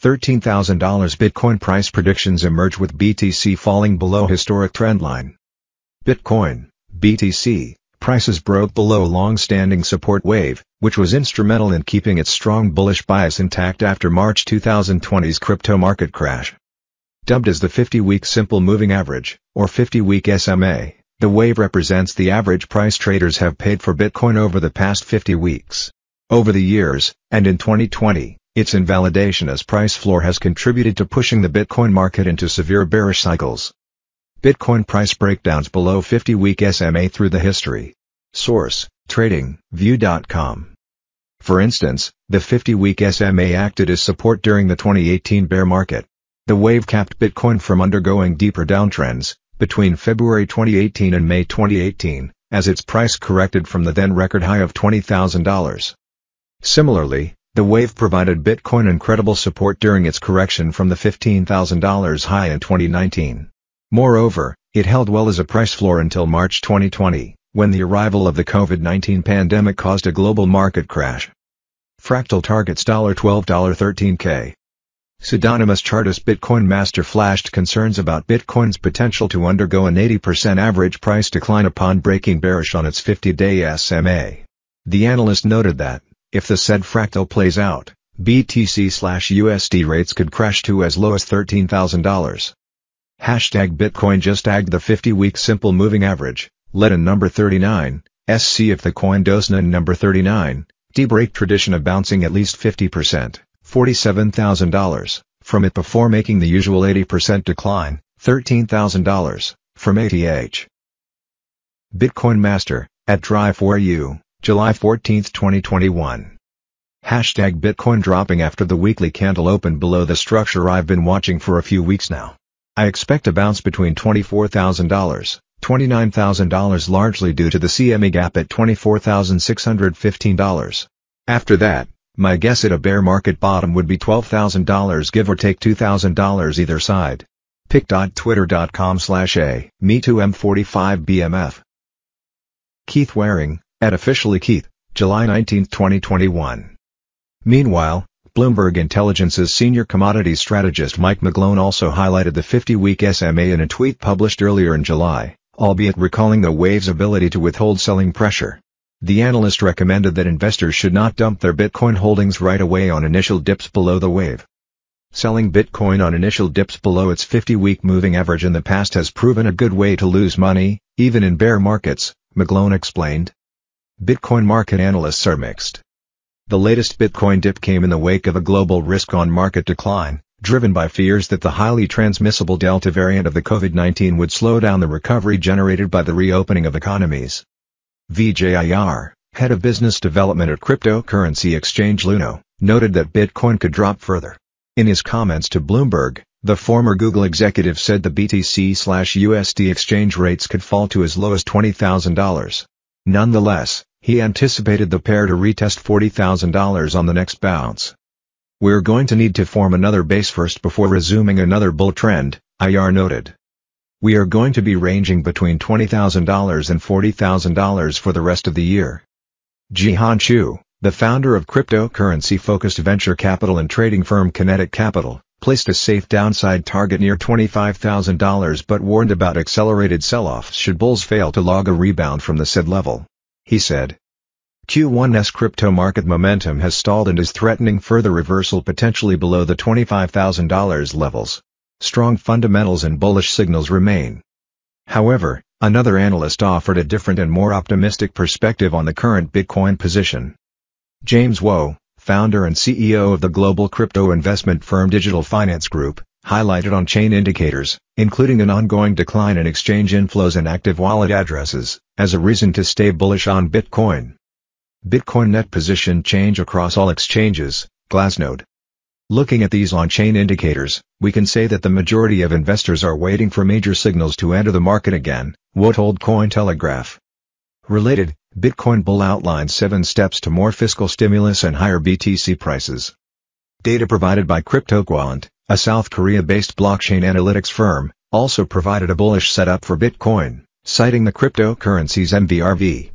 $13,000 Bitcoin price predictions emerge with BTC falling below historic trendline. Bitcoin, BTC, prices broke below long-standing support wave, which was instrumental in keeping its strong bullish bias intact after March 2020's crypto market crash. Dubbed as the 50-week simple moving average, or 50-week SMA, the wave represents the average price traders have paid for Bitcoin over the past 50 weeks. Over the years, and in 2020, its invalidation as price floor has contributed to pushing the Bitcoin market into severe bearish cycles. Bitcoin price breakdowns below 50-week SMA through the history. Source, TradingView.com. For instance, the 50-week SMA acted as support during the 2018 bear market. The wave capped Bitcoin from undergoing deeper downtrends between February 2018 and May 2018, as its price corrected from the then record high of $20,000. Similarly, the wave provided Bitcoin incredible support during its correction from the $15,000 high in 2019. Moreover, it held well as a price floor until March 2020, when the arrival of the COVID-19 pandemic caused a global market crash. Fractal targets $12, $13K. Pseudonymous chartist Bitcoin Master flashed concerns about Bitcoin's potential to undergo an 80% average price decline upon breaking bearish on its 50-day SMA. The analyst noted that, if the said fractal plays out, BTC/USD rates could crash to as low as $13,000. Hashtag Bitcoin just agged the 50-week simple moving average, led in number 39, SC if the coin does not number 39, de-break tradition of bouncing at least 50%, $47,000, from it before making the usual 80% decline, $13,000, from ATH. Bitcoin Master, at Drive4U. July 14, 2021. Hashtag Bitcoin dropping after the weekly candle opened below the structure I've been watching for a few weeks now. I expect a bounce between $24,000, $29,000 largely due to the CME gap at $24,615. After that, my guess at a bear market bottom would be $12,000 give or take $2,000 either side. pic.twitter.com/a/me2m45bmf. Keith Waring, at Officially Keith, July 19, 2021. Meanwhile, Bloomberg Intelligence's senior commodities strategist Mike McGlone also highlighted the 50-week SMA in a tweet published earlier in July, albeit recalling the wave's ability to withhold selling pressure. The analyst recommended that investors should not dump their Bitcoin holdings right away on initial dips below the wave. Selling Bitcoin on initial dips below its 50-week moving average in the past has proven a good way to lose money, even in bear markets, McGlone explained. Bitcoin market analysts are mixed. The latest Bitcoin dip came in the wake of a global risk-on market decline, driven by fears that the highly transmissible Delta variant of the COVID-19 would slow down the recovery generated by the reopening of economies. VJIR, head of business development at cryptocurrency exchange Luno, noted that Bitcoin could drop further. In his comments to Bloomberg, the former Google executive said the BTC/USD exchange rates could fall to as low as $20,000. Nonetheless, he anticipated the pair to retest $40,000 on the next bounce. We're going to need to form another base first before resuming another bull trend, IR noted. We are going to be ranging between $20,000 and $40,000 for the rest of the year. Ji Han Chu, the founder of cryptocurrency-focused venture capital and trading firm Kinetic Capital, placed a safe downside target near $25,000 but warned about accelerated sell-offs should bulls fail to log a rebound from the said level. He said, Q1's crypto market momentum has stalled and is threatening further reversal potentially below the $25,000 levels. Strong fundamentals and bullish signals remain. However, another analyst offered a different and more optimistic perspective on the current Bitcoin position. James Wu, founder and CEO of the global crypto investment firm Digital Finance Group, highlighted on-chain indicators, including an ongoing decline in exchange inflows and active wallet addresses, as a reason to stay bullish on Bitcoin. Bitcoin net position change across all exchanges, Glassnode. Looking at these on-chain indicators, we can say that the majority of investors are waiting for major signals to enter the market again, what told Cointelegraph. Related, Bitcoin bull outlines 7 steps to more fiscal stimulus and higher BTC prices. Data provided by CryptoQuant, a South Korea-based blockchain analytics firm, also provided a bullish setup for Bitcoin, citing the cryptocurrency's MVRV.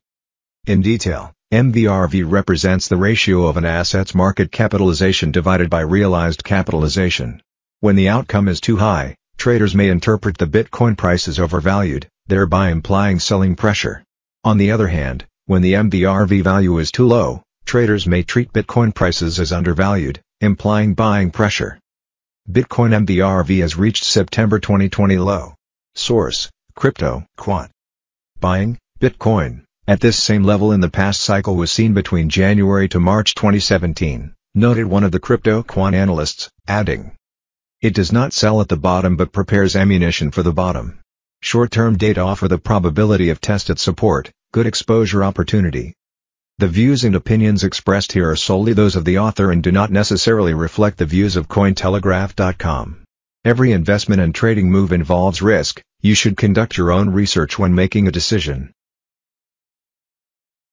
In detail, MVRV represents the ratio of an asset's market capitalization divided by realized capitalization. When the outcome is too high, traders may interpret the Bitcoin price as overvalued, thereby implying selling pressure. On the other hand, when the MVRV value is too low, traders may treat Bitcoin prices as undervalued, implying buying pressure. Bitcoin MVRV has reached September 2020 low. Source: CryptoQuant. Buying Bitcoin at this same level in the past cycle was seen between January to March 2017, noted one of the CryptoQuant analysts, adding, "It does not sell at the bottom but prepares ammunition for the bottom. Short-term data offer the probability of tested support, good exposure opportunity." The views and opinions expressed here are solely those of the author and do not necessarily reflect the views of Cointelegraph.com. Every investment and trading move involves risk. You should conduct your own research when making a decision.